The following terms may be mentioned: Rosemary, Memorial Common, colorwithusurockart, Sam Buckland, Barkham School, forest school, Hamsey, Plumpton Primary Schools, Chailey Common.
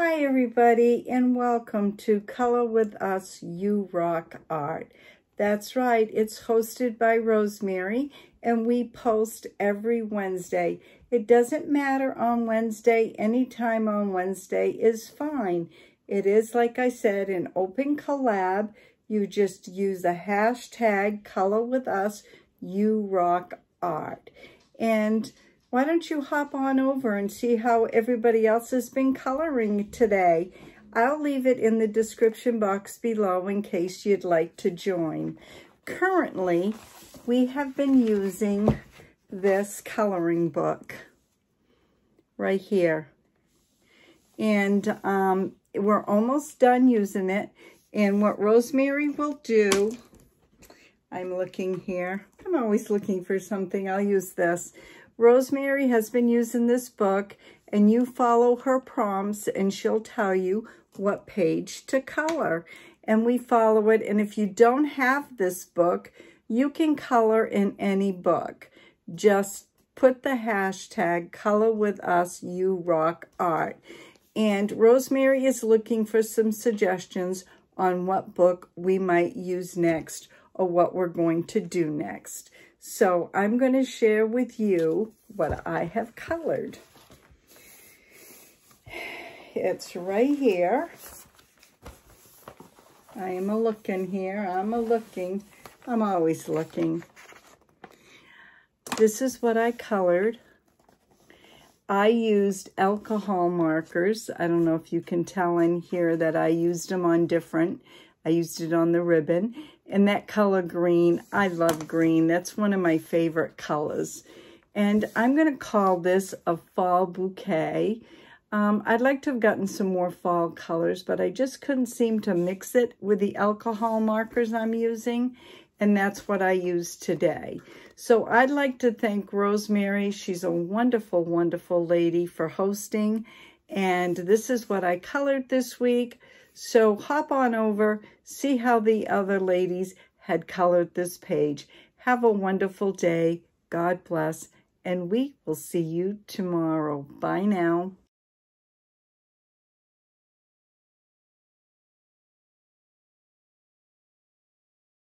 Hi everybody, and welcome to Color With Us, You Rock Art. That's right, it's hosted by Rosemary, and we post every Wednesday. It doesn't matter on Wednesday, any time on Wednesday is fine. It is, like I said, an open collab. You just use the hashtag Color With Us, You Rock Art. And why don't you hop on over and see how everybody else has been coloring today? I'll leave it in the description box below in case you'd like to join. Currently, we have been using this coloring book right here. And we're almost done using it. And what Rosemary will do, I'm looking here. I'm always looking for something. I'll use this. Rosemary has been using this book, and you follow her prompts and she'll tell you what page to color. And we follow it, and if you don't have this book, you can color in any book. Just put the hashtag #ColorWithUsUrockArt. And Rosemary is looking for some suggestions on what book we might use next or what we're going to do next. So I'm going to share with you what I have colored. It's right here. I'm a-looking here. I'm a-looking. I'm always looking. This is what I colored. I used alcohol markers. I don't know if you can tell in here that I used them on different. I used it on the ribbon. And that color green, I love green. That's one of my favorite colors. And I'm going to call this a fall bouquet. I'd like to have gotten some more fall colors, but I just couldn't seem to mix it with the alcohol markers I'm using. And that's what I used today. So I'd like to thank Rosemary. She's a wonderful, wonderful lady for hosting. And this is what I colored this week. So hop on over, see how the other ladies had colored this page. Have a wonderful day. God bless. And we will see you tomorrow. Bye now.